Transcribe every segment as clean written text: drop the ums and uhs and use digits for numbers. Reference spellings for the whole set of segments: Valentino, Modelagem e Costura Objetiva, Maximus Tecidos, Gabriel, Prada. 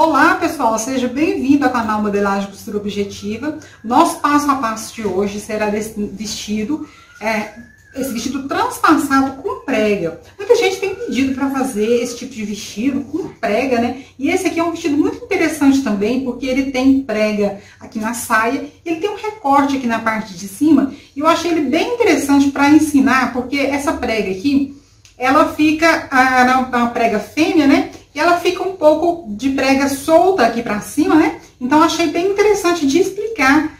Olá pessoal, seja bem-vindo ao canal Modelagem e Costura Objetiva. Nosso passo a passo de hoje será desse vestido, esse vestido transpassado com prega. Muita gente tem pedido para fazer esse tipo de vestido com prega, né? E esse aqui é um vestido muito interessante também, porque ele tem prega aqui na saia, ele tem um recorte aqui na parte de cima, e eu achei ele bem interessante para ensinar, porque essa prega aqui, ela fica, uma prega fêmea, né? E ela fica um pouco de prega solta aqui pra cima, né? Então, achei bem interessante de explicar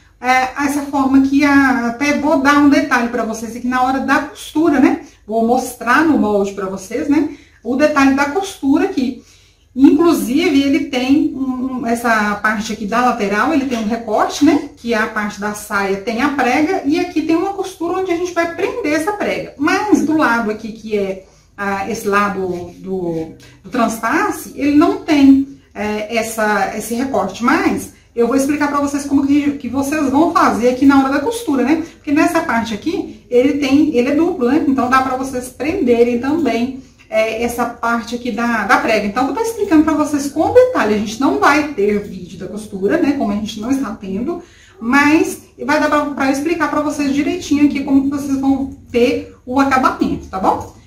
essa forma aqui. Até vou dar um detalhe pra vocês aqui na hora da costura, né? Vou mostrar no molde pra vocês, né? O detalhe da costura aqui. Inclusive, ele tem essa parte aqui da lateral, ele tem um recorte, né? Que a parte da saia tem a prega. E aqui tem uma costura onde a gente vai prender essa prega. Mas do lado aqui que é... esse lado do transpasse, ele não tem esse recorte, mas eu vou explicar para vocês como que vocês vão fazer aqui na hora da costura, né? Porque nessa parte aqui, ele é duplo, né? Então, dá para vocês prenderem também essa parte aqui da prega. Então, eu vou estar explicando para vocês com detalhe. A gente não vai ter vídeo da costura, né? Como a gente não está tendo, mas vai dar para explicar para vocês direitinho aqui como que vocês vão ter o acabamento, tá bom?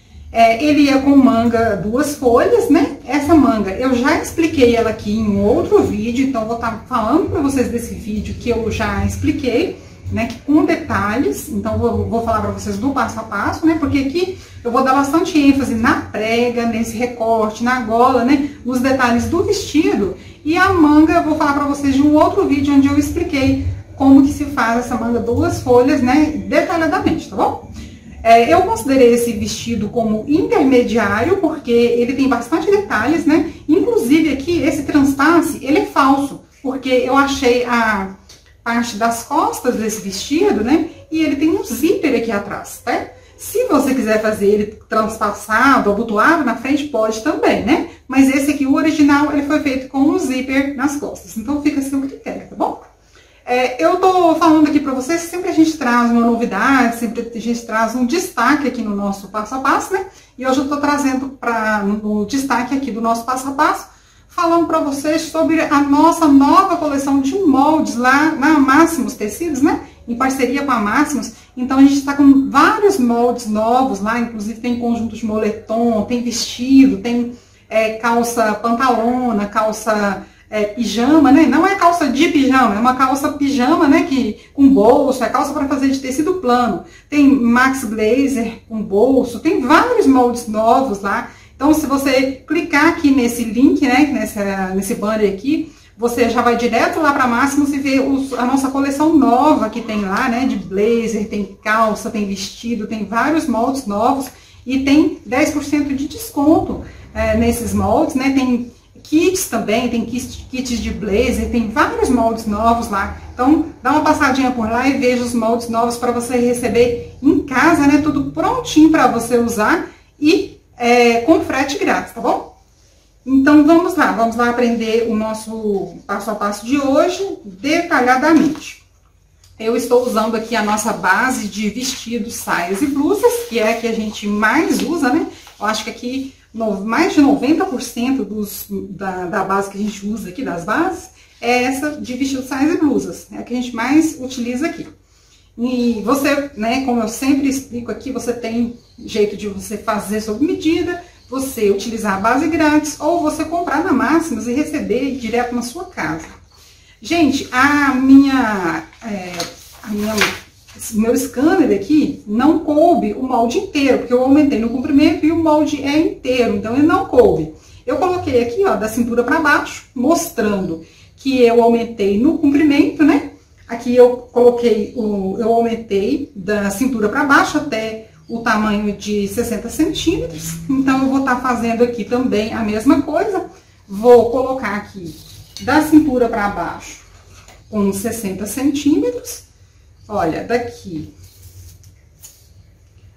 Ele é com manga 2 folhas, né? Essa manga, eu já expliquei ela aqui em outro vídeo, então vou estar falando para vocês desse vídeo que eu já expliquei, né? Com detalhes, então vou falar para vocês do passo a passo, né? Porque aqui eu vou dar bastante ênfase na prega, nesse recorte, na gola, né? Nos detalhes do vestido, e a manga eu vou falar para vocês de um outro vídeo onde eu expliquei como que se faz essa manga 2 folhas, né? Detalhadamente, tá bom? Eu considerei esse vestido como intermediário, porque ele tem bastante detalhes, né? Inclusive aqui, esse transpasse, ele é falso, porque eu achei a parte das costas desse vestido, né? E ele tem um zíper aqui atrás, tá? Se você quiser fazer ele transpassado, abotoado na frente, pode também, né? Mas esse aqui, o original, ele foi feito com um zíper nas costas, então fica assim o critério, tá bom? Eu tô falando aqui pra vocês, sempre a gente traz uma novidade, sempre a gente traz um destaque aqui no nosso passo a passo, né? E hoje eu tô trazendo o destaque aqui do nosso passo a passo, falando pra vocês sobre a nossa nova coleção de moldes lá na Maximus Tecidos, né? Em parceria com a Maximus. Então, a gente tá com vários moldes novos lá, inclusive tem conjunto de moletom, tem vestido, tem calça pantalona, calça... pijama, né? Não é calça de pijama, é uma calça pijama, né? Que com bolso, é calça para fazer de tecido plano. Tem max blazer com bolso, tem vários moldes novos lá. Então, se você clicar aqui nesse link, né? Nesse banner aqui, você já vai direto lá para Maximus e vê a nossa coleção nova que tem lá, né? De blazer, tem calça, tem vestido, tem vários moldes novos e tem 10% de desconto nesses moldes, né? Tem kits também, tem kits de blazer, tem vários moldes novos lá. Então, dá uma passadinha por lá e veja os moldes novos para você receber em casa, né? Tudo prontinho para você usar e com frete grátis, tá bom? Então, vamos lá aprender o nosso passo a passo de hoje detalhadamente. Eu estou usando aqui a nossa base de vestidos, saias e blusas, que é a que a gente mais usa, né? Eu acho que aqui... mais de 90% da base que a gente usa aqui, das bases, é essa de vestido, saias e blusas. É a que a gente mais utiliza aqui. E você, né, como eu sempre explico aqui, você tem jeito de você fazer sob medida, você utilizar a base grátis, ou você comprar na Maximus e receber direto na sua casa. Gente, o meu scanner aqui não coube o molde inteiro, porque eu aumentei no comprimento e o molde é inteiro, então ele não coube. Eu coloquei aqui, ó, da cintura para baixo, mostrando que eu aumentei no comprimento, né? Aqui eu coloquei, eu aumentei da cintura para baixo até o tamanho de 60 centímetros. Então, eu vou estar fazendo aqui também a mesma coisa. Vou colocar aqui da cintura para baixo com 60 centímetros. Olha, daqui,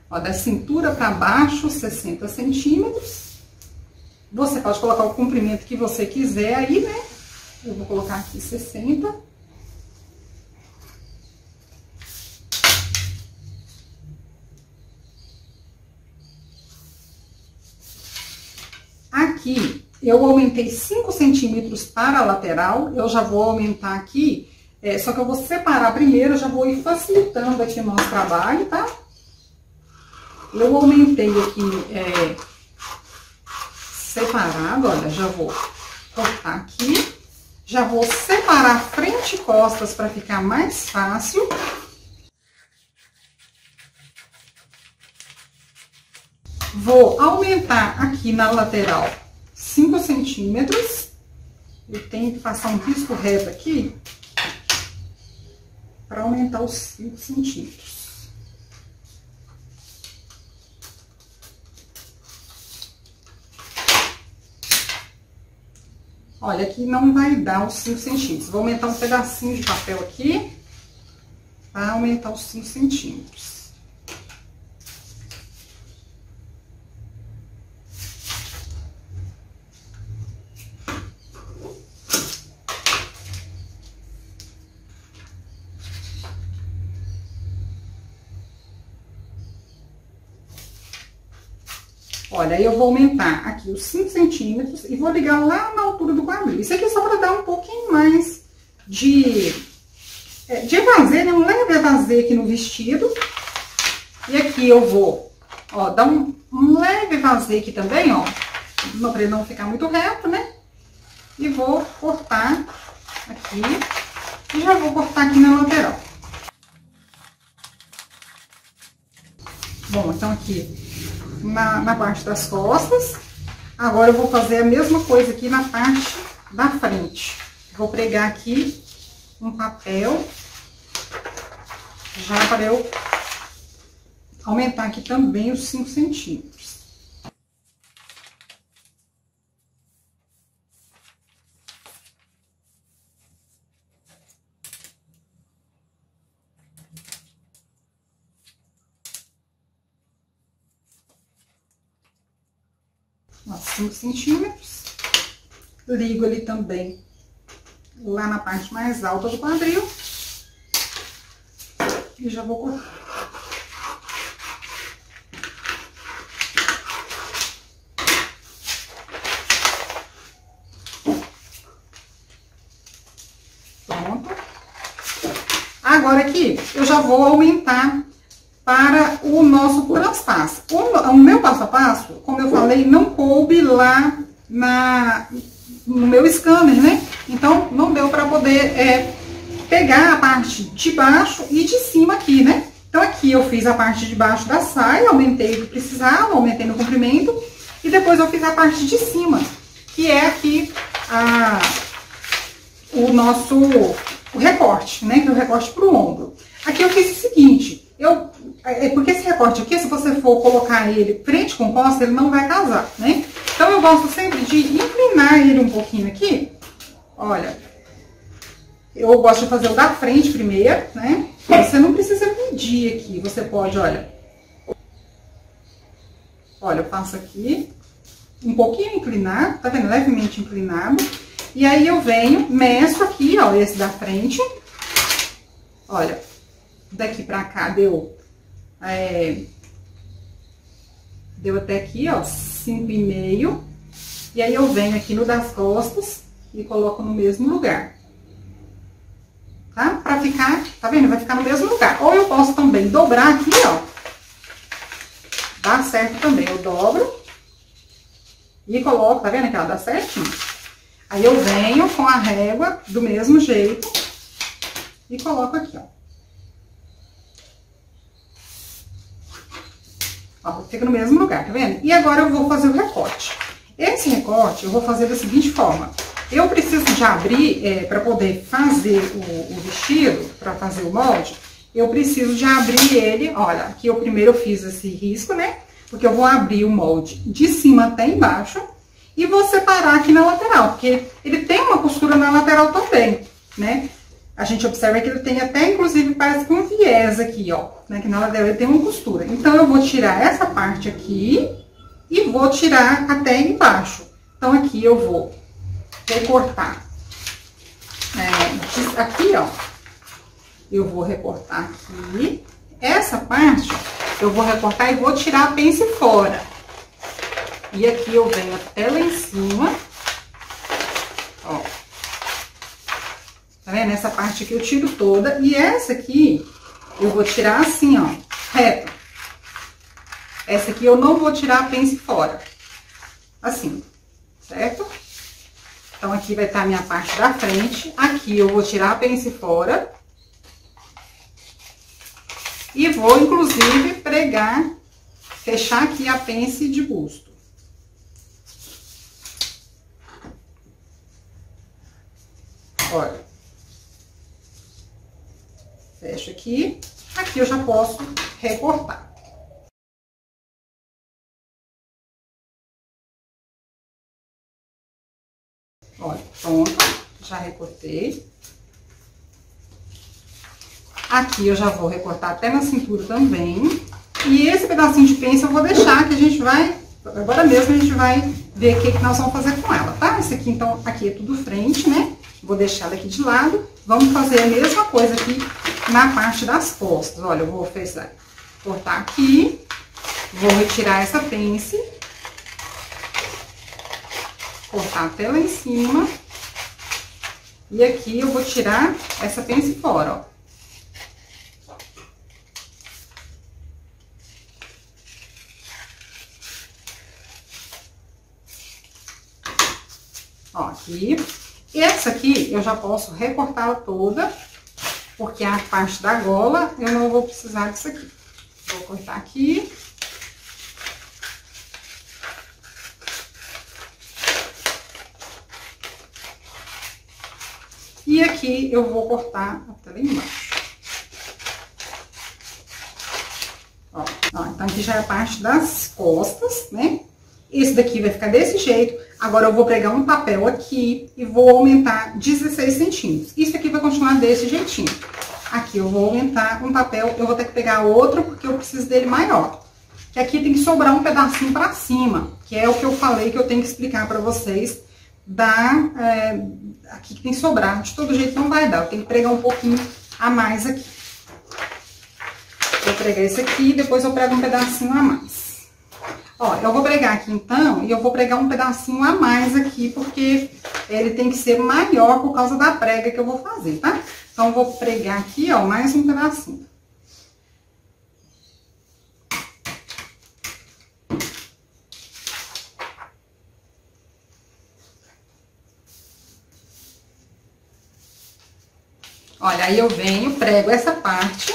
ó, da cintura para baixo, 60 centímetros. Você pode colocar o comprimento que você quiser aí, né? Eu vou colocar aqui 60. Aqui, eu aumentei 5 centímetros para a lateral, eu já vou aumentar aqui, só que eu vou separar primeiro, eu já vou ir facilitando aqui o nosso trabalho, tá? Eu aumentei aqui, separado, olha, já vou cortar aqui, já vou separar frente e costas para ficar mais fácil. Vou aumentar aqui na lateral 5 centímetros. Eu tenho que passar um risco reto aqui para aumentar os 5 centímetros. Olha, aqui não vai dar os 5 centímetros. Vou aumentar um pedacinho de papel aqui para aumentar os 5 centímetros. Olha, eu vou aumentar aqui os 5 centímetros e vou ligar lá na altura do quadril. Isso aqui é só para dar um pouquinho mais de evasê, né? Um leve evasê aqui no vestido. E aqui eu vou, ó, dar um leve evasê aqui também, ó. Para ele não ficar muito reto, né? E vou cortar aqui. E já vou cortar aqui na lateral. Bom, então aqui... Na parte das costas. Agora eu vou fazer a mesma coisa aqui na parte da frente. Vou pregar aqui um papel, já para eu aumentar aqui também os 5 centímetros. Ó, 5 centímetros, ligo ele também lá na parte mais alta do quadril e já vou cortar. Pronto. Agora aqui, eu já vou aumentar para o nosso transpasso. O meu passo a passo, como eu falei, não coube lá no meu scanner, né? Então, não deu para poder pegar a parte de baixo e de cima aqui, né? Então, aqui eu fiz a parte de baixo da saia, aumentei o que precisava, aumentei no comprimento. E depois eu fiz a parte de cima, que é aqui o recorte, né? Que é o recorte pro ombro. Aqui eu fiz o seguinte, porque esse recorte aqui, se você for colocar ele frente com costa, ele não vai casar, né? Então, eu gosto sempre de inclinar ele um pouquinho aqui. Olha, eu gosto de fazer o da frente primeiro, né? Você não precisa medir aqui, você pode, olha... Olha, eu passo aqui, um pouquinho inclinado, tá vendo? Levemente inclinado. E aí, eu venho, meço aqui, ó, esse da frente. Olha, daqui pra cá deu... deu até aqui, ó, 5,5. E aí, eu venho aqui no das costas e coloco no mesmo lugar. Tá? Pra ficar, tá vendo? Vai ficar no mesmo lugar. Ou eu posso também dobrar aqui, ó. Dá certo também. Eu dobro e coloco, tá vendo? Aqui, ó, dá certinho. Aí, eu venho com a régua do mesmo jeito e coloco aqui, ó. Ó, fica no mesmo lugar, tá vendo? E agora eu vou fazer o recorte. Esse recorte eu vou fazer da seguinte forma. Eu preciso de abrir, pra poder fazer o vestido, pra fazer o molde, eu preciso de abrir ele, olha, aqui eu primeiro fiz esse risco, né? Porque eu vou abrir o molde de cima até embaixo e vou separar aqui na lateral, porque ele tem uma costura na lateral também, né? A gente observa que ele tem até, inclusive, parece que um viés aqui, ó, né? Que na lateral ele tem uma costura. Então, eu vou tirar essa parte aqui e vou tirar até embaixo. Então, aqui eu vou recortar. Aqui, ó, eu vou recortar aqui. Essa parte, ó, eu vou recortar e vou tirar a pence fora. E aqui eu venho até lá em cima vendo? Essa parte aqui eu tiro toda e essa aqui eu vou tirar assim, ó, reto. Essa aqui eu não vou tirar, pence fora. Assim, certo? Então, aqui vai estar a minha parte da frente. Aqui eu vou tirar a pence fora. E vou, inclusive, pregar, fechar aqui a pence de busto. Olha. Fecho aqui. Aqui eu já posso recortar. Olha, pronto, já recortei. Aqui eu já vou recortar até na cintura também. E esse pedacinho de pence eu vou deixar, que a gente vai... Agora mesmo a gente vai ver o que nós vamos fazer com ela, tá? Esse aqui, então, aqui é tudo frente, né? Vou deixar ela aqui de lado. Vamos fazer a mesma coisa aqui na parte das costas. Olha, eu vou cortar aqui. Vou retirar essa pence. Cortar até lá em cima. E aqui eu vou tirar essa pence fora, ó. Ó, aqui. E essa aqui eu já posso recortá-la toda, porque a parte da gola eu não vou precisar disso aqui. Vou cortar aqui. E aqui eu vou cortar até lá embaixo. Ó, então aqui já é a parte das costas, né? Esse daqui vai ficar desse jeito. Agora, eu vou pregar um papel aqui e vou aumentar 16 centímetros. Isso aqui vai continuar desse jeitinho. Aqui eu vou aumentar um papel, eu vou ter que pegar outro, porque eu preciso dele maior. Que aqui tem que sobrar um pedacinho pra cima, que é o que eu falei que eu tenho que explicar pra vocês. Aqui que tem que sobrar, de todo jeito não vai dar, eu tenho que pregar um pouquinho a mais aqui. Vou pregar esse aqui e depois eu prego um pedacinho a mais. Ó, eu vou pregar aqui então, e eu vou pregar um pedacinho a mais aqui, porque ele tem que ser maior por causa da prega que eu vou fazer, tá? Então, eu vou pregar aqui, ó, mais um pedacinho. Olha, aí eu venho, prego essa parte...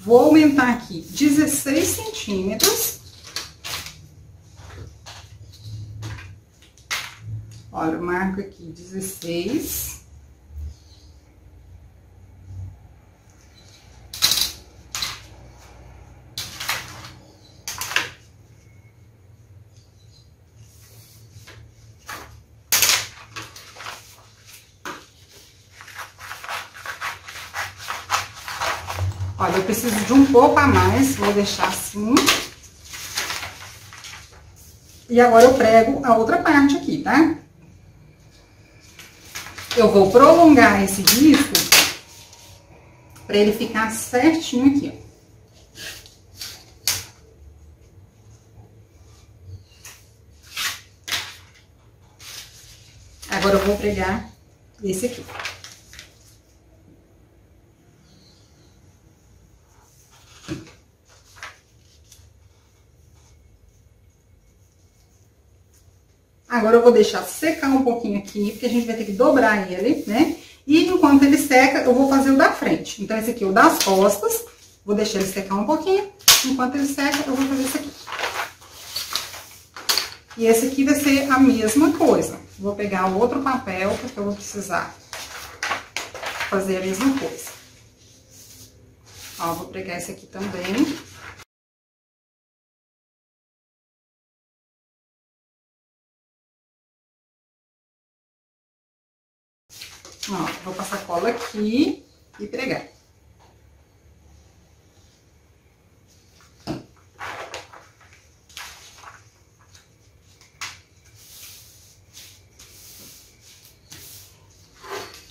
Vou aumentar aqui 16 centímetros. Olha, eu marco aqui 16. Olha, eu preciso de um pouco a mais, vou deixar assim. E agora eu prego a outra parte aqui, tá? Eu vou prolongar esse risco pra ele ficar certinho aqui, ó. Agora eu vou pregar esse aqui. Agora eu vou deixar secar um pouquinho aqui, porque a gente vai ter que dobrar ele, né? E enquanto ele seca, eu vou fazer o da frente. Então, esse aqui é o das costas. Vou deixar ele secar um pouquinho. Enquanto ele seca, eu vou fazer esse aqui. E esse aqui vai ser a mesma coisa. Vou pegar outro papel, porque eu vou precisar fazer a mesma coisa. Ó, vou pegar esse aqui também. Ó, vou passar cola aqui e pregar.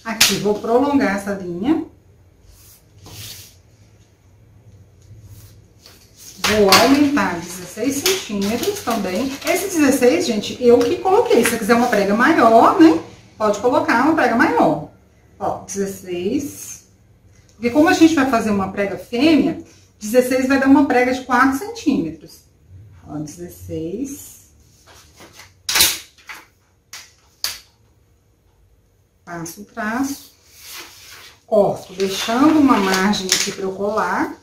Aqui, vou prolongar essa linha. vou aumentar 16 centímetros também. Esse 16, gente, eu que coloquei. Se você quiser uma prega maior, né? Pode colocar uma prega maior. Ó, 16. Porque como a gente vai fazer uma prega fêmea, 16 vai dar uma prega de 4 centímetros. Ó, 16. Passo o traço. Corto, deixando uma margem aqui pra eu colar.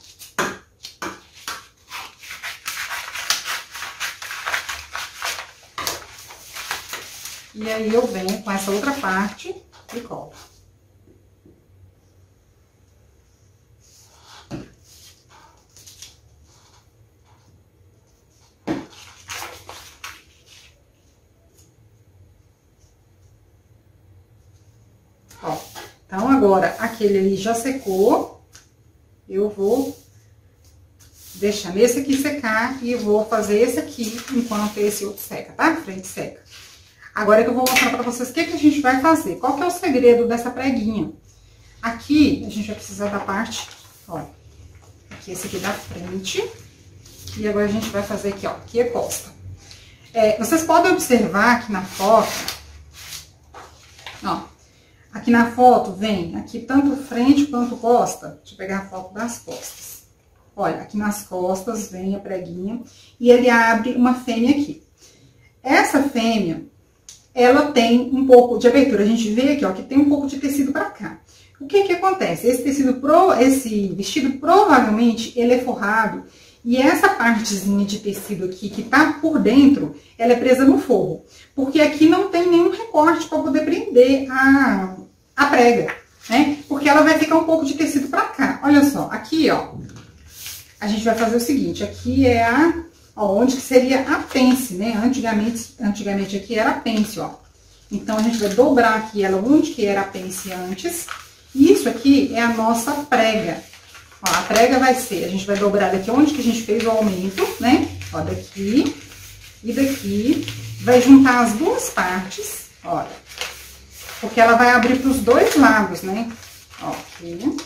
E aí, eu venho com essa outra parte e colo. Ó, então agora, aquele ali já secou, eu vou deixar nesse aqui secar e vou fazer esse aqui enquanto esse outro seca, tá? Frente seca. Agora que eu vou mostrar pra vocês o que a gente vai fazer. Qual que é o segredo dessa preguinha? Aqui, a gente vai precisar da parte, ó, aqui esse aqui da frente. E agora a gente vai fazer aqui, ó, aqui é costa. É, vocês podem observar aqui na foto, ó, aqui na foto vem aqui tanto frente quanto costa. Deixa eu pegar a foto das costas. Olha, aqui nas costas vem a preguinha e ele abre uma fêmea aqui. Essa fêmea, ela tem um pouco de abertura. A gente vê aqui, ó, que tem um pouco de tecido pra cá. O que que acontece? Esse tecido, esse vestido, provavelmente, ele é forrado. E essa partezinha de tecido aqui, que tá por dentro, ela é presa no forro. Porque aqui não tem nenhum recorte pra poder prender a prega, né? Porque ela vai ficar um pouco de tecido pra cá. Olha só, aqui, ó, a gente vai fazer o seguinte. Aqui é a... Ó, onde que seria a pence, né? Antigamente aqui era a pence, ó. Então, a gente vai dobrar aqui ela onde que era a pence antes. E isso aqui é a nossa prega. Ó, a prega vai ser... A gente vai dobrar daqui onde que a gente fez o aumento, né? Ó, daqui e daqui. Vai juntar as duas partes, olha. Porque ela vai abrir pros dois lados, né? Ó, aqui.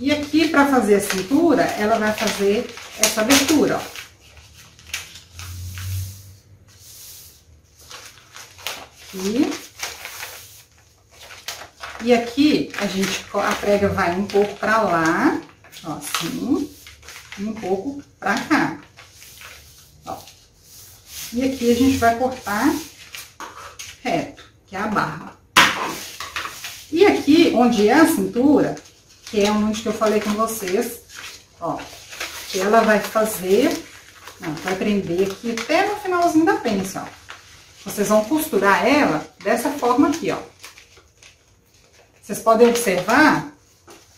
E aqui, pra fazer a cintura, ela vai fazer... essa abertura, ó. Aqui. E aqui, a prega vai um pouco pra lá, ó, assim, e um pouco pra cá, ó. E aqui a gente vai cortar reto, que é a barra. E aqui, onde é a cintura, que é onde que eu falei com vocês, ó. Que ela vai fazer, ó, vai prender aqui até no finalzinho da pence, ó. Vocês vão costurar ela dessa forma aqui, ó. Vocês podem observar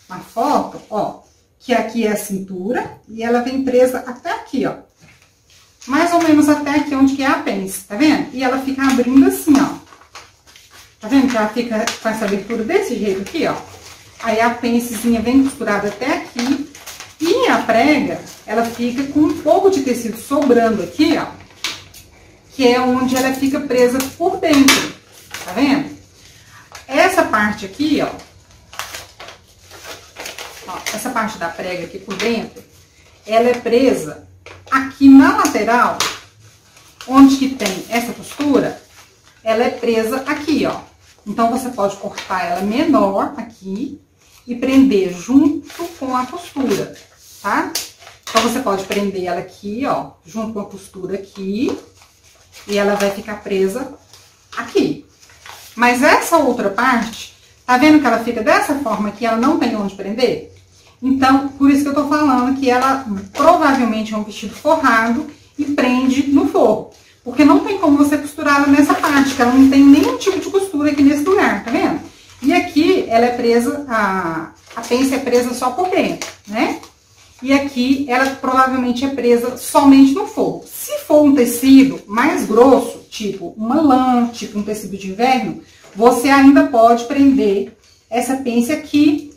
na foto, ó, que aqui é a cintura e ela vem presa até aqui, ó. Mais ou menos até aqui onde que é a pence, tá vendo? E ela fica abrindo assim, ó. Tá vendo que ela fica com essa abertura desse jeito aqui, ó. Aí a pencezinha vem costurada até aqui. E a prega, ela fica com um pouco de tecido sobrando aqui, ó. Que é onde ela fica presa por dentro, tá vendo? Essa parte aqui, ó. Ó, essa parte da prega aqui por dentro, ela é presa aqui na lateral, onde que tem essa costura, ela é presa aqui, ó. Então, você pode cortar ela menor aqui e prender junto com a costura, tá? Então, você pode prender ela aqui, ó, junto com a costura aqui, e ela vai ficar presa aqui. Mas essa outra parte, tá vendo que ela fica dessa forma que ela não tem onde prender? Então, por isso que eu tô falando que ela provavelmente é um vestido forrado e prende no forro. Porque não tem como você costurar ela nessa parte, que ela não tem nenhum tipo de costura aqui nesse lugar, tá vendo? E aqui, ela é presa, a pence é presa só por dentro, né? E aqui, ela provavelmente é presa somente no forro. Se for um tecido mais grosso, tipo uma lã, tipo um tecido de inverno, você ainda pode prender essa pence aqui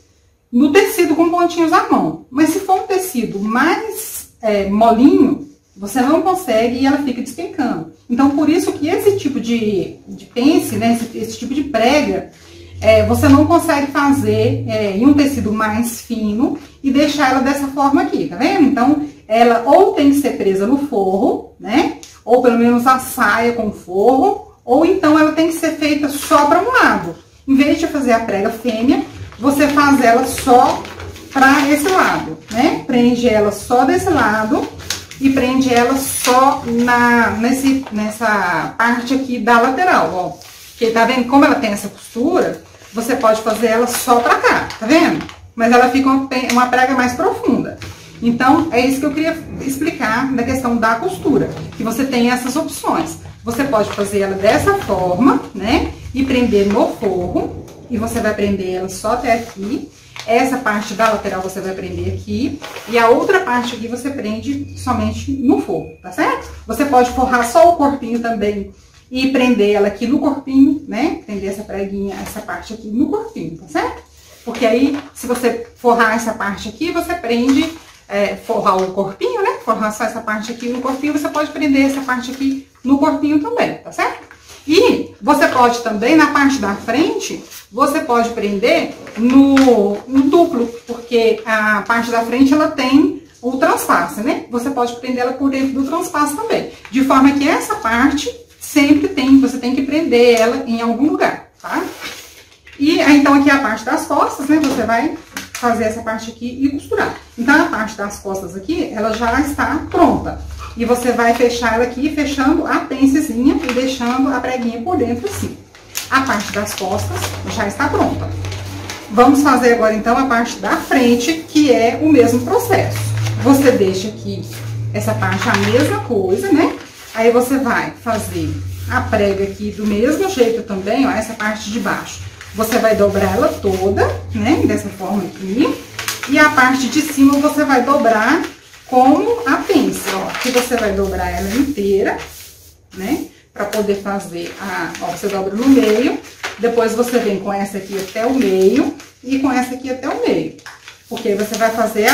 no tecido com pontinhos à mão. Mas se for um tecido mais molinho, você não consegue e ela fica despencando. Então, por isso que esse tipo de pence, né, esse tipo de prega... você não consegue fazer em um tecido mais fino e deixar ela dessa forma aqui, tá vendo? Então, ela ou tem que ser presa no forro, né? Ou pelo menos a saia com forro, ou então ela tem que ser feita só para um lado. Em vez de fazer a prega fêmea, você faz ela só para esse lado, né? Prende ela só desse lado e prende ela só nessa parte aqui da lateral, ó. Porque tá vendo como ela tem essa costura, você pode fazer ela só pra cá, tá vendo? Mas ela fica uma prega mais profunda. Então, é isso que eu queria explicar da questão da costura, que você tem essas opções. Você pode fazer ela dessa forma, né? E prender no forro, e você vai prender ela só até aqui. Essa parte da lateral você vai prender aqui, e a outra parte aqui você prende somente no forro, tá certo? Você pode forrar só o corpinho também, e prender ela aqui no corpinho, né? Prender essa preguinha, essa parte aqui no corpinho, tá certo? Porque aí, se você forrar essa parte aqui, você prende, forrar o corpinho, né? Forrar só essa parte aqui no corpinho, você pode prender essa parte aqui no corpinho também, tá certo? E você pode também, na parte da frente, você pode prender no duplo, porque a parte da frente, ela tem o transpasse, né? Você pode prender ela por dentro do transpasse também. De forma que essa parte... sempre tem, você tem que prender ela em algum lugar, tá? E então aqui é a parte das costas, né? Você vai fazer essa parte aqui e costurar. Então a parte das costas aqui, ela já está pronta. E você vai fechar ela aqui, fechando a pencezinha e deixando a preguinha por dentro assim. A parte das costas já está pronta. Vamos fazer agora então a parte da frente, que é o mesmo processo. Você deixa aqui essa parte a mesma coisa, né? Aí você vai fazer a prega aqui do mesmo jeito também, ó, essa parte de baixo. Você vai dobrar ela toda, né, dessa forma aqui. E a parte de cima você vai dobrar como a pinça, ó. Que você vai dobrar ela inteira, né, pra poder fazer ó, você dobra no meio. Depois você vem com essa aqui até o meio e com essa aqui até o meio. Porque aí você vai fazer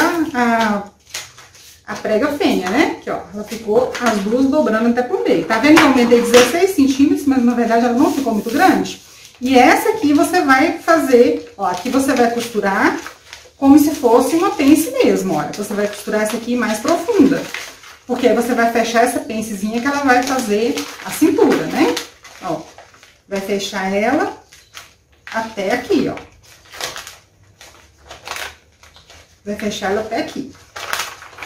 a prega fêmea, né? Aqui, ó, ela ficou as duas dobrando até pro meio. Tá vendo que eu aumentei 16 centímetros, mas na verdade ela não ficou muito grande? E essa aqui você vai fazer, ó, aqui você vai costurar como se fosse uma pence mesmo, olha. Você vai costurar essa aqui mais profunda. Porque aí você vai fechar essa pencezinha que ela vai fazer a cintura, né? Ó, vai fechar ela até aqui, ó. Vai fechar ela até aqui.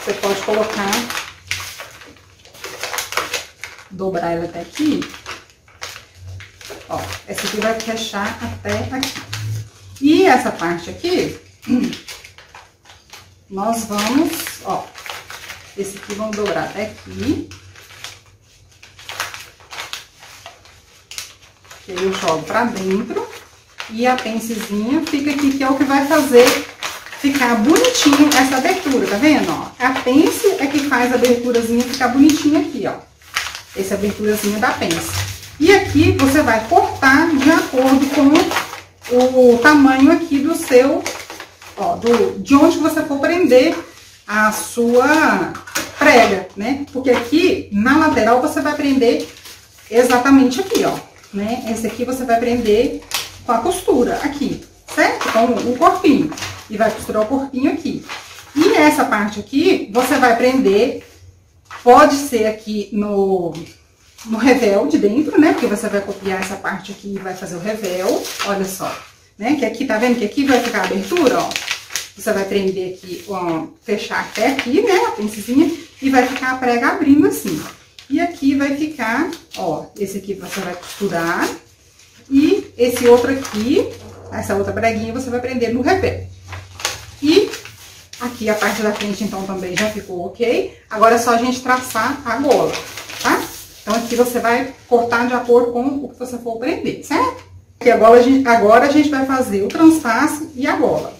Você pode colocar, dobrar ela até aqui, ó, essa aqui vai fechar até aqui. E essa parte aqui, nós vamos, ó, esse aqui vamos dobrar até aqui. Que aí eu jogo pra dentro e a pencezinha fica aqui, que é o que vai fazer... ficar bonitinho essa abertura, tá vendo, ó? A pence é que faz a aberturazinha ficar bonitinha aqui, ó. Essa aberturazinha da pence. E aqui você vai cortar de acordo com o tamanho aqui do seu, ó, de onde você for prender a sua prega, né? Porque aqui, na lateral, você vai prender exatamente aqui, ó, né? Esse aqui você vai prender com a costura aqui, certo? Com o corpinho. E vai costurar o corpinho aqui. E essa parte aqui, você vai prender, pode ser aqui no revel de dentro, né? Porque você vai copiar essa parte aqui e vai fazer o revel, olha só. Né? Que aqui, tá vendo que aqui vai ficar a abertura, ó. Você vai prender aqui, ó, fechar até aqui, né? A pencezinha. E vai ficar a prega abrindo assim. E aqui vai ficar, ó, esse aqui você vai costurar. E esse outro aqui, essa outra preguinha, você vai prender no revel. E aqui a parte da frente, então, também já ficou ok. Agora é só a gente traçar a gola, tá? Então, aqui você vai cortar de acordo com o que você for prender, certo? Porque agora a gente vai fazer o transpasse e a gola.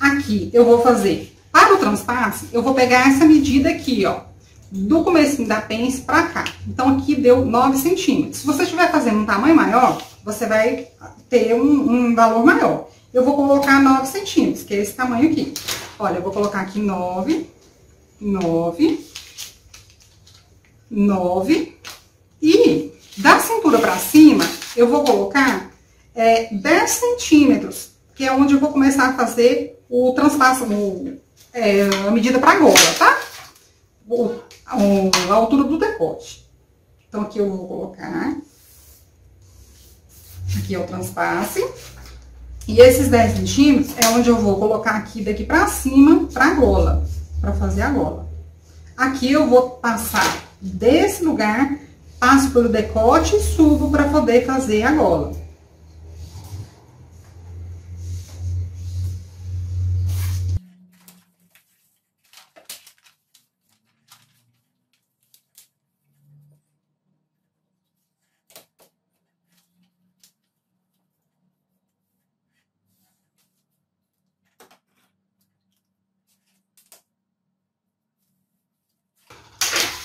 Aqui eu vou fazer, para o transpasse, eu vou pegar essa medida aqui, ó. Do comecinho da pence pra cá. Então, aqui deu 9 centímetros. Se você estiver fazendo um tamanho maior, você vai ter um valor maior. Eu vou colocar 9 centímetros, que é esse tamanho aqui. Olha, eu vou colocar aqui 9. E da cintura pra cima, eu vou colocar 10 centímetros, que é onde eu vou começar a fazer o transpasso, a medida para gola, tá? A altura do decote. Então, aqui eu vou colocar, aqui é o transpasse, e esses 10 centímetros é onde eu vou colocar aqui daqui pra cima, pra gola, pra fazer a gola. Aqui eu vou passar desse lugar, passo pelo decote e subo pra poder fazer a gola.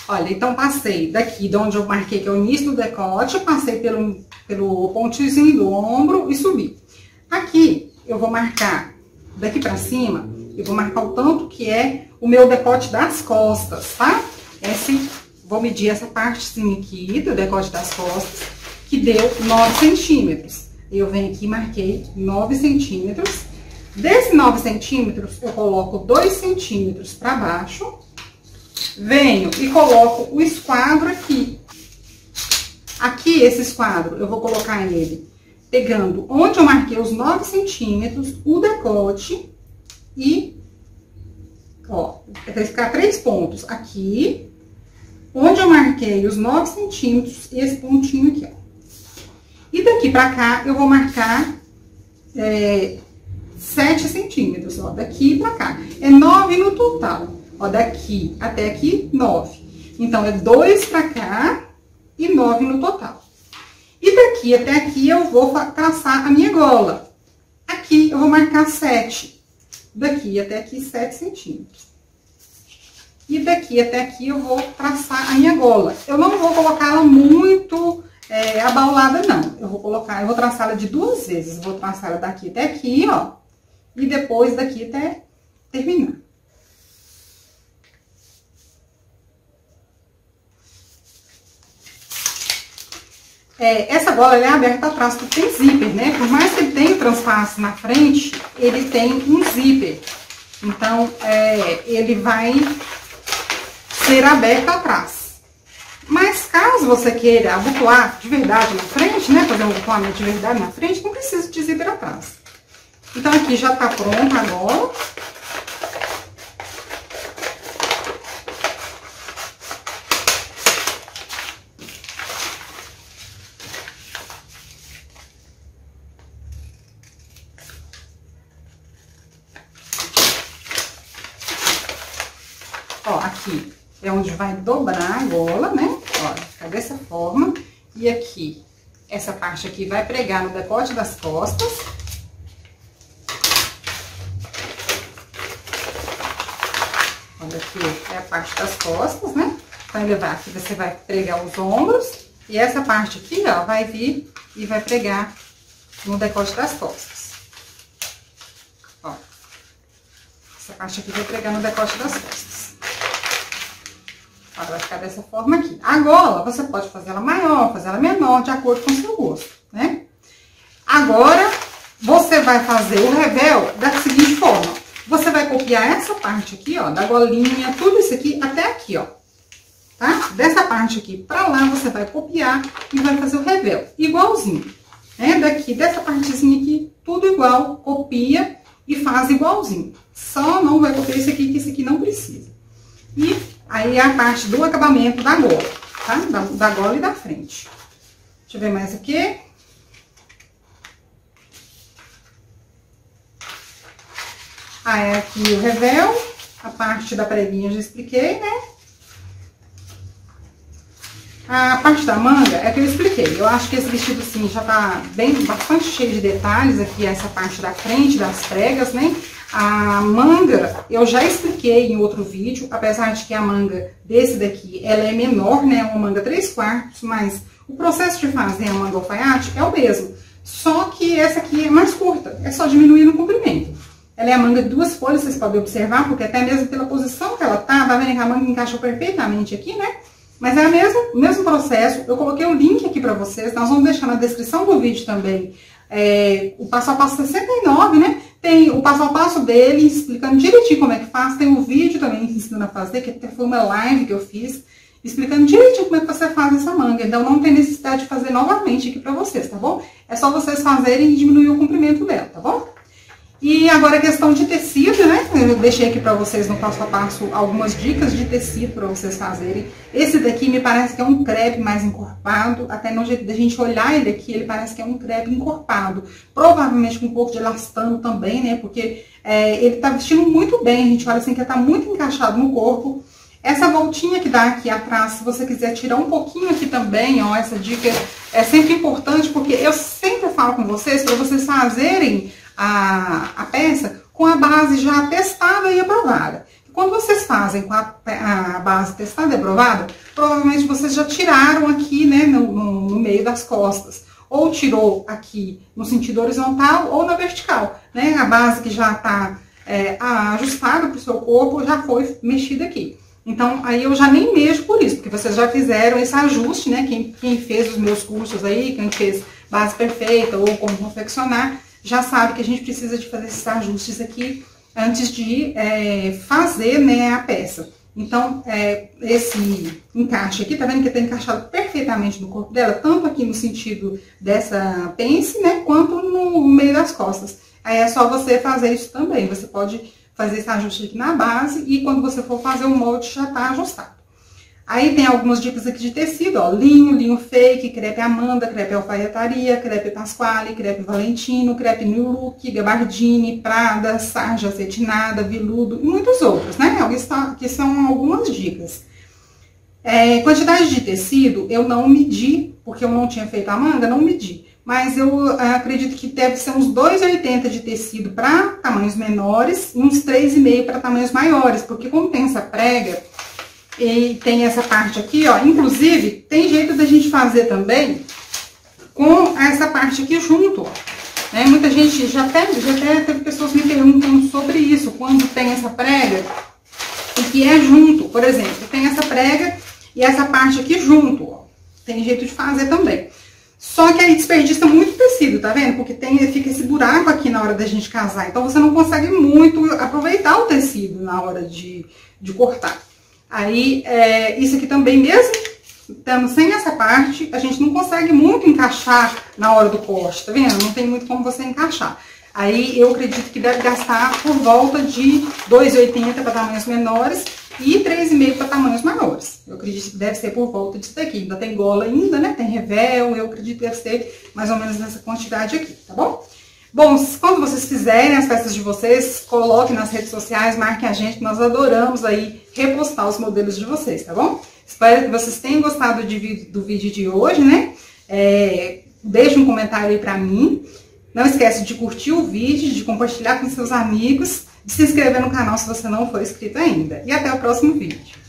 Olha, então passei daqui de onde eu marquei, que é o início do decote, passei pelo pontezinho do ombro e subi. Aqui, eu vou marcar daqui pra cima, eu vou marcar o tanto que é o meu decote das costas, tá? Vou medir essa partezinha aqui do decote das costas, que deu 9 centímetros. Eu venho aqui e marquei 9 centímetros. Desses 9 centímetros, eu coloco 2 centímetros pra baixo. Venho e coloco o esquadro aqui. Aqui, esse esquadro, eu vou colocar ele pegando onde eu marquei os 9 centímetros, o decote e, ó, vai ficar 3 pontos. Aqui, onde eu marquei os 9 centímetros, esse pontinho aqui, ó. E daqui pra cá, eu vou marcar 7 centímetros, ó, daqui pra cá. É 9 no total. Ó, daqui até aqui, 9. Então, é 2 pra cá e 9 no total. E daqui até aqui, eu vou traçar a minha gola. Aqui, eu vou marcar 7. Daqui até aqui, 7 centímetros. E daqui até aqui, eu vou traçar a minha gola. Eu não vou colocar ela muito abaulada, não. Eu vou traçar ela de 2 vezes. Eu vou traçar ela daqui até aqui, ó. E depois daqui até terminar. Essa gola, ela é aberta atrás, porque tem zíper, né? Por mais que ele tenha transpasse na frente, ele tem um zíper. Então, ele vai ser aberto atrás. Mas, caso você queira abotoar de verdade na frente, né? Fazer um abotoamento de verdade na frente, não precisa de zíper atrás. Então, aqui já tá pronta a gola. Ó, aqui é onde vai dobrar a gola, né? Ó, fica dessa forma. E aqui, essa parte aqui vai pregar no decote das costas. Olha, aqui é a parte das costas, né? Vai levar aqui, você vai pregar os ombros. E essa parte aqui, ó, vai vir e vai pregar no decote das costas. Ó. Essa parte aqui vai pregar no decote das costas. Vai ficar dessa forma aqui. A gola, você pode fazer ela maior, fazer ela menor, de acordo com o seu gosto, né? Agora, você vai fazer o revel da seguinte forma. Você vai copiar essa parte aqui, ó, da golinha, tudo isso aqui, até aqui, ó. Tá? Dessa parte aqui pra lá, você vai copiar e vai fazer o revel. Igualzinho, né? Daqui, dessa partezinha aqui, tudo igual, copia e faz igualzinho. Só não vai copiar isso aqui, que isso aqui não precisa. E... aí é a parte do acabamento da gola, tá? Da gola e da frente. Deixa eu ver mais aqui. Ah, é aqui o revel. A parte da preguinha eu já expliquei, né? A parte da manga é que eu expliquei. Eu acho que esse vestido, sim, já tá bastante cheio de detalhes aqui. Essa parte da frente, das pregas, né? A manga, eu já expliquei em outro vídeo, apesar de que a manga desse daqui, ela é menor, né? Uma manga 3/4, mas o processo de fazer a manga alfaiate é o mesmo. Só que essa aqui é mais curta, é só diminuir no comprimento. Ela é a manga de 2 folhas, vocês podem observar, porque até mesmo pela posição que ela tá vendo que a manga encaixou perfeitamente aqui, né? Mas é o mesmo processo, eu coloquei o link aqui pra vocês, nós vamos deixar na descrição do vídeo também o passo a passo 69, né? Tem o passo a passo dele explicando direitinho como é que faz. Tem um vídeo também ensinando a fazer, que até foi uma live que eu fiz, explicando direitinho como é que você faz essa manga. Então, não tem necessidade de fazer novamente aqui pra vocês, tá bom? É só vocês fazerem e diminuir o comprimento dela, tá bom? E agora a questão de tecido, né? Eu deixei aqui pra vocês no passo a passo algumas dicas de tecido pra vocês fazerem. Esse daqui me parece que é um crepe mais encorpado. Até no jeito da gente olhar ele aqui, ele parece que é um crepe encorpado. Provavelmente com um pouco de elastano também, né? Porque ele tá vestindo muito bem. A gente fala assim que tá muito encaixado no corpo. Essa voltinha que dá aqui atrás, se você quiser tirar um pouquinho aqui também, ó, essa dica é sempre importante, porque eu sempre falo com vocês para vocês fazerem a peça com a base já testada e aprovada. Quando vocês fazem com a base testada e aprovada, provavelmente vocês já tiraram aqui, né, no meio das costas. Ou tirou aqui no sentido horizontal ou na vertical, né? A base que já tá ajustada pro seu corpo já foi mexida aqui. Então, aí eu já nem mexo por isso, porque vocês já fizeram esse ajuste, né? Quem fez os meus cursos aí, quem fez base perfeita ou como confeccionar, já sabe que a gente precisa de fazer esses ajustes aqui antes de fazer, né, a peça. Então, esse encaixe aqui, tá vendo que tá encaixado perfeitamente no corpo dela? Tanto aqui no sentido dessa pence, né, quanto no meio das costas. Aí é só você fazer isso também, você pode fazer esse ajuste aqui na base, e quando você for fazer o molde, já tá ajustado. Aí tem algumas dicas aqui de tecido, ó, linho fake, crepe Amanda, crepe alfaiataria, crepe Pasquale, crepe Valentino, crepe New Look, gabardine, Prada, sarja acetinada, viludo, e muitos outros, né? Que são algumas dicas. Quantidade de tecido, eu não medi, porque eu não tinha feito a manga, não medi. Mas eu acredito que deve ser uns 2,80 de tecido para tamanhos menores e uns 3,5 para tamanhos maiores. Porque como tem essa prega e tem essa parte aqui, ó. Inclusive, tem jeito da gente fazer também com essa parte aqui junto, ó. Né? Muita gente já até teve pessoas me perguntando sobre isso. Quando tem essa prega, o que é junto? Por exemplo, tem essa prega e essa parte aqui junto, ó. Tem jeito de fazer também. Só que aí desperdiça muito tecido, tá vendo? Porque fica esse buraco aqui na hora da gente casar. Então, você não consegue muito aproveitar o tecido na hora de cortar. Aí, isso aqui também mesmo, estamos sem essa parte, a gente não consegue muito encaixar na hora do corte, tá vendo? Não tem muito como você encaixar. Aí, eu acredito que deve gastar por volta de 2,80 para tamanhos menores e 3,5 para tamanhos maiores. Eu acredito que deve ser por volta disso daqui. Ainda tem gola ainda, né? Tem revel, eu acredito que deve ser mais ou menos nessa quantidade aqui, tá bom? Bom, quando vocês fizerem as peças de vocês, coloquem nas redes sociais, marquem a gente, nós adoramos aí repostar os modelos de vocês, tá bom? Espero que vocês tenham gostado do vídeo de hoje, né? Deixe um comentário aí pra mim. Não esquece de curtir o vídeo, de compartilhar com seus amigos, de se inscrever no canal se você não for inscrito ainda. E até o próximo vídeo.